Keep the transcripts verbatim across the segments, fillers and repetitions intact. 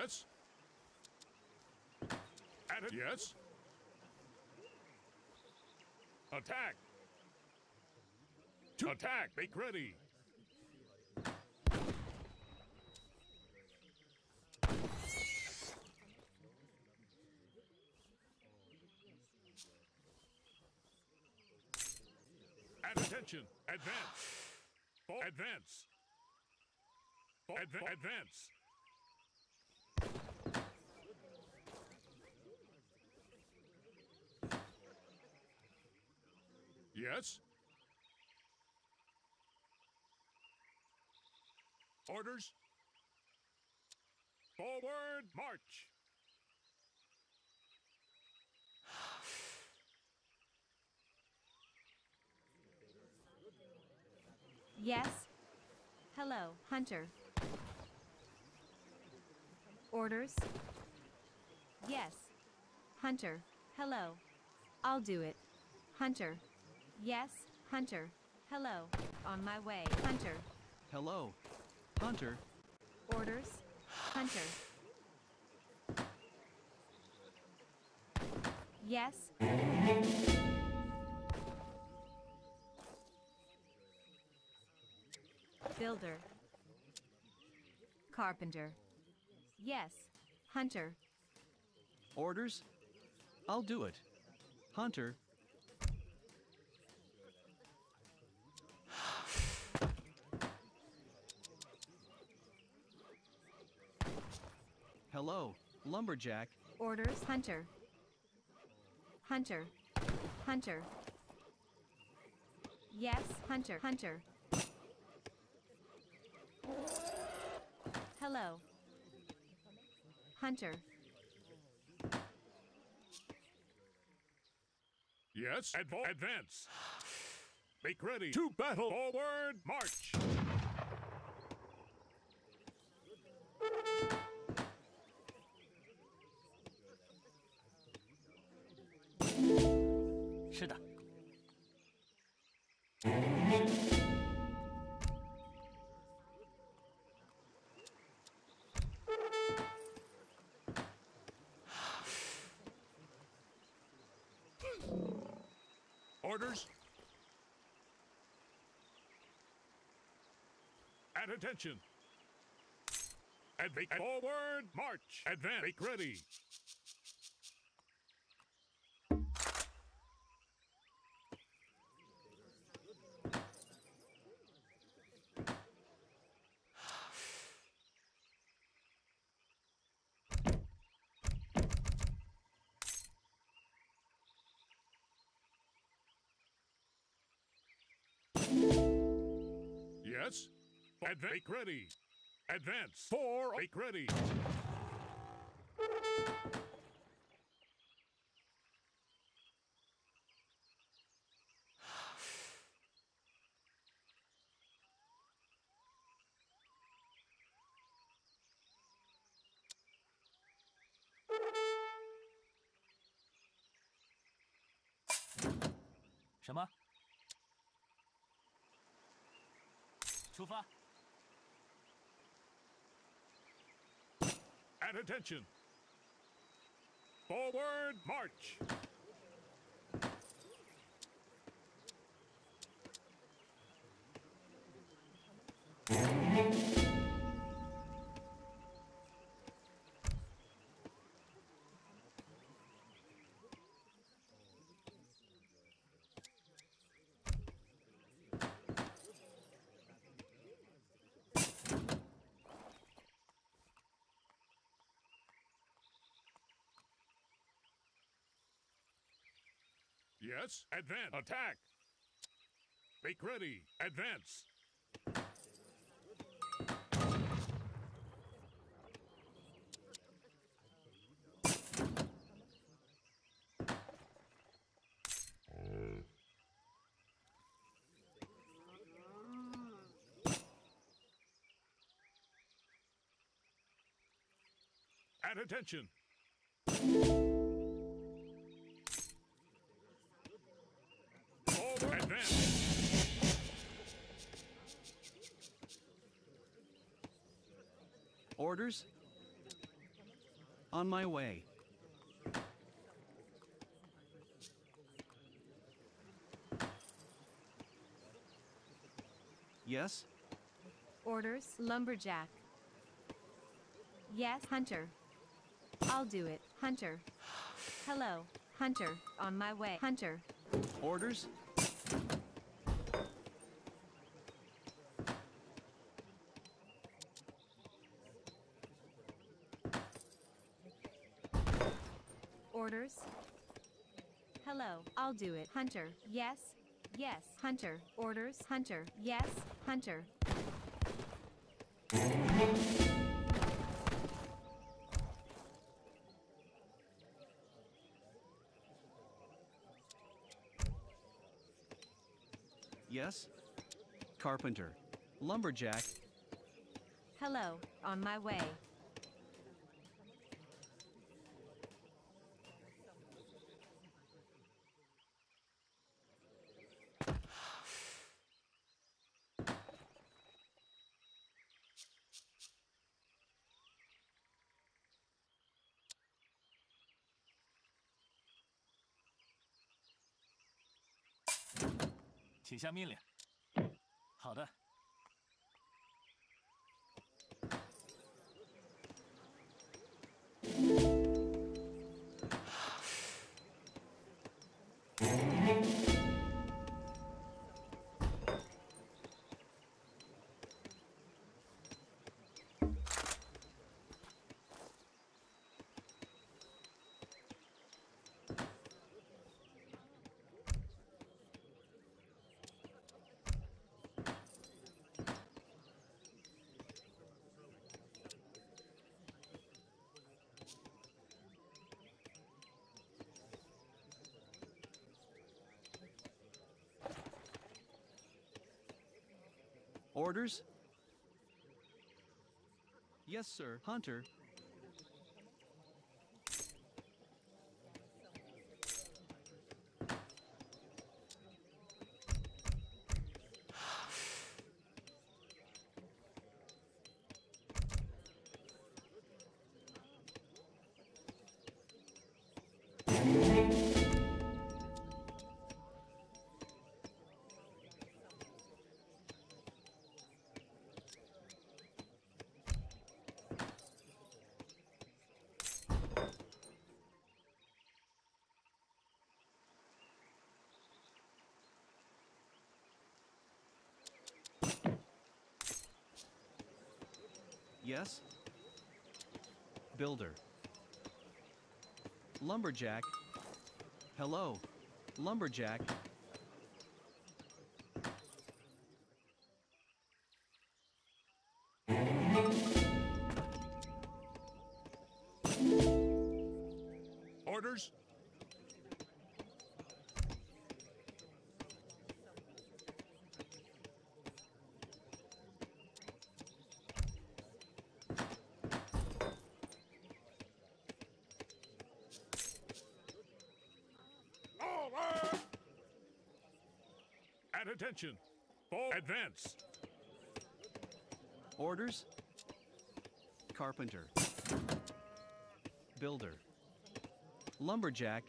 Yes. At it. Yes. Attack. To attack. Make ready. At attention. Advance. For advance. For adva advance. Yes. Orders. Forward march. Yes. Hello, Hunter. Orders. Yes. Hunter. Hello. I'll do it. Hunter. Yes, Hunter. Hello. On my way. Hunter. Hello. Hunter. Orders. Hunter. Yes. Builder. Carpenter. Yes, Hunter. Orders. I'll do it. Hunter. Hello, lumberjack. Orders, Hunter. Hunter. Hunter. Yes, Hunter. Hunter. Hello. Hunter. Yes, Adv- advance. Make ready to battle. Forward march. Orders. At attention. And make forward march. Advance. Make ready. Yes. Advance. Make ready. Advance. For. Make ready. What? 出发。At attention. Forward march. Yes, advance. Attack. Make ready. Advance. At attention. Orders? On my way. Yes? Orders, lumberjack. Yes, hunter. I'll do it, hunter. Hello, hunter. On my way, hunter. Orders? Orders? Hello, I'll do it, hunter. Yes, yes, hunter. Orders, hunter. Yes, hunter. Yes? Carpenter. Lumberjack. Hello, on my way. Orders? Yes, sir, hunter. Yes? Builder. Lumberjack. Hello, lumberjack. Orders? Attention. Ball advance. Orders. Carpenter. Builder. Lumberjack.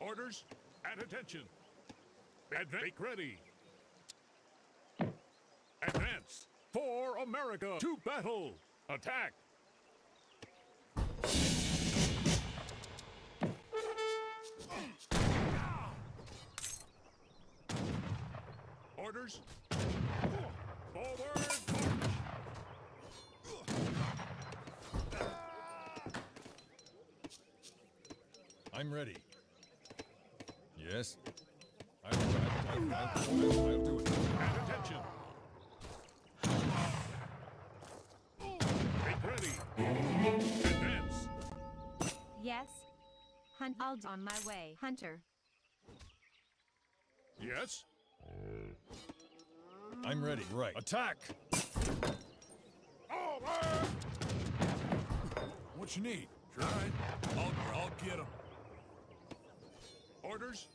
Orders. At attention. Advance. Make ready. Advance for America to battle. Attack. Orders. Forward march. I'm ready. Yes. I'll, I'll, I'll, I'll, I'll, I'll do it. At attention. Advance. Yes. Hunt. I'll on my way, hunter. Yes. I'm ready. Right. Attack. Over. What you need? Right. I'll, I'll get him. Orders?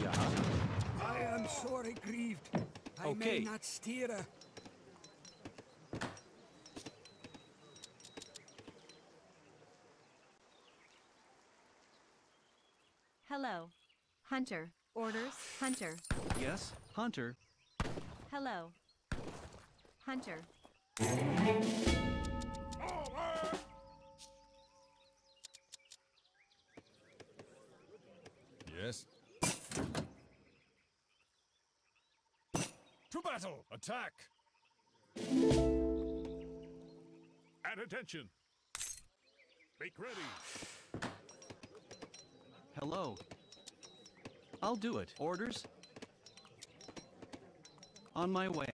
Yeah. I am sorry grieved. I okay. may not steer her. Hello. Hunter. Orders, Hunter. Yes, Hunter. Hello. Hunter. Over! Yes. To battle! Attack! At attention! Make ready! Hello. I'll do it. Orders? On my way.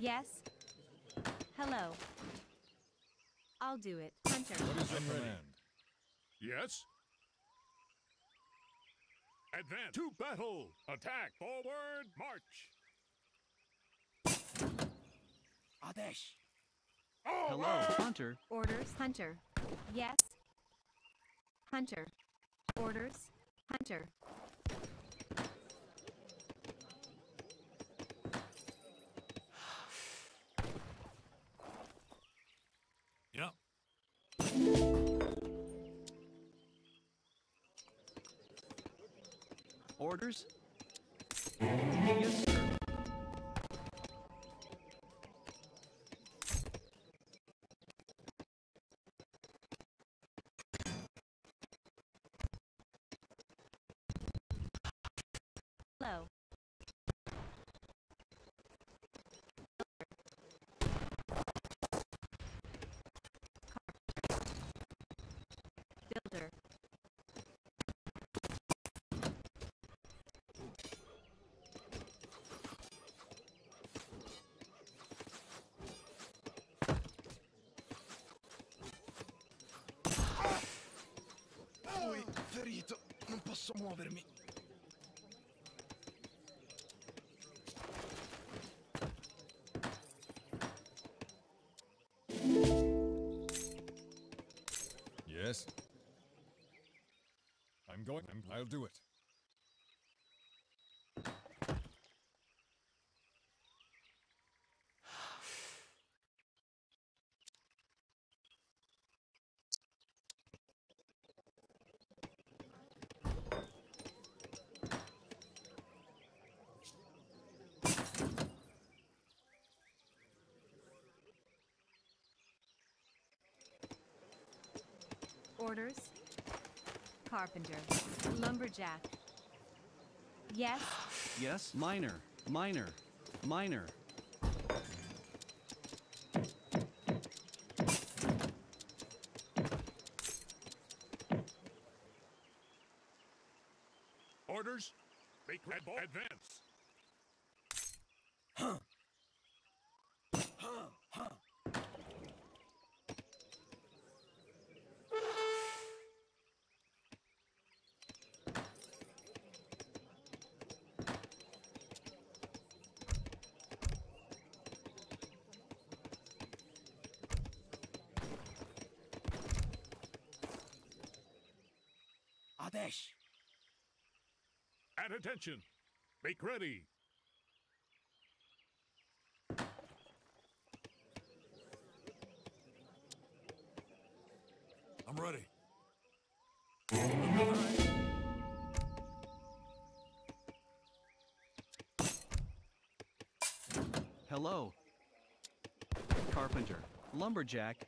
Yes. Hello. I'll do it. Hunter. What is your command? Yes. Advance to battle. Attack. Forward. March. Adesh. Hello, Hunter. Orders. Hunter. Yes. Hunter. Orders. Hunter. Orders? Yes, sir. Hello. Builder. Non posso muovermi. Yes. I'm going. I'm, I'll do it. Orders? Carpenter. Lumberjack. Yes? Yes, miner. Miner. Miner. Orders? Make red ball advance. Huh. Huh. Huh. Adesh. At attention. Make ready. I'm ready. Hello. Carpenter. Lumberjack.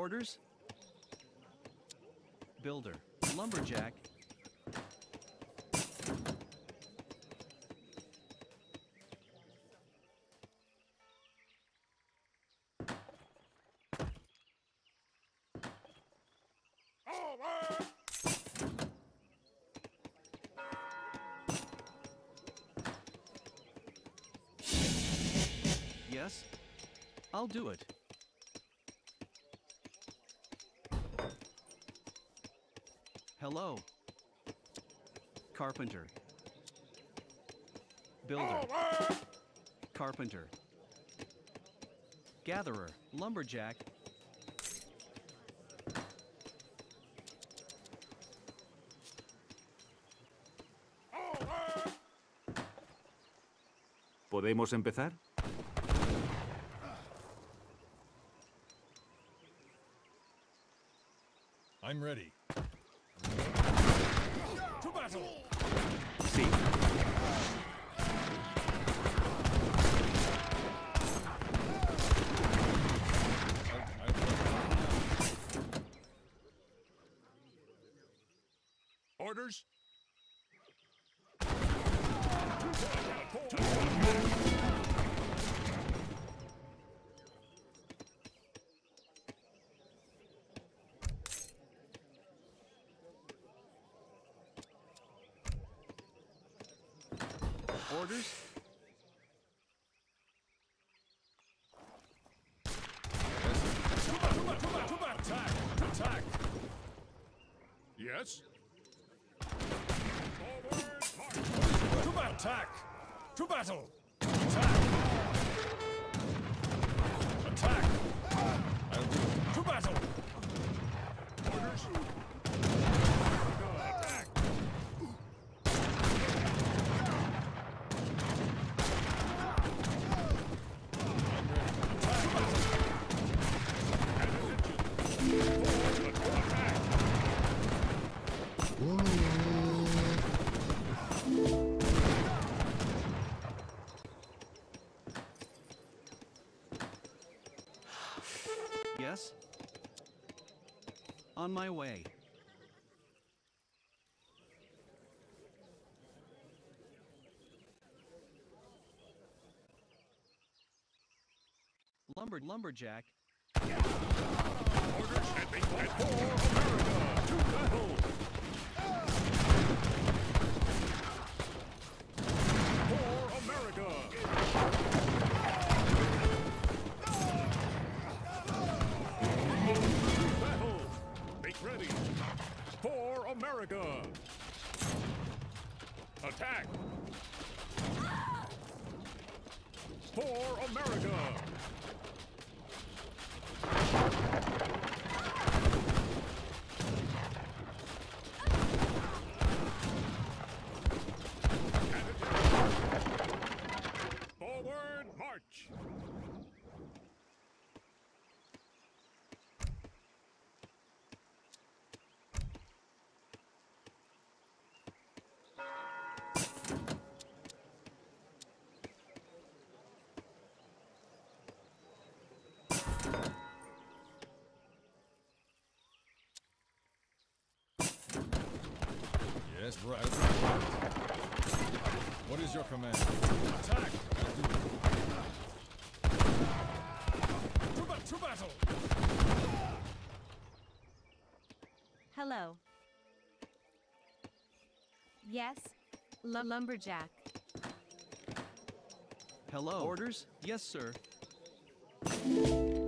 orders? Builder, lumberjack. Yes, I'll do it. Hello. Carpenter. Builder. Carpenter. Gatherer, lumberjack. ¿Podemos empezar? I'm ready. To battle. Sí. Orders. Orders. Attack! Attack! Yes. Forward, march. To attack! To battle! Attack! Attack! To battle! Orders. Yes? On my way. Lumber lumberjack. Orders at the America to battle. For America! Attack! For America! Forward march! Yes, right. What is your command? Attack! To, ba to battle! Hello. Yes, L lumberjack. Hello. Orders? Yes, sir.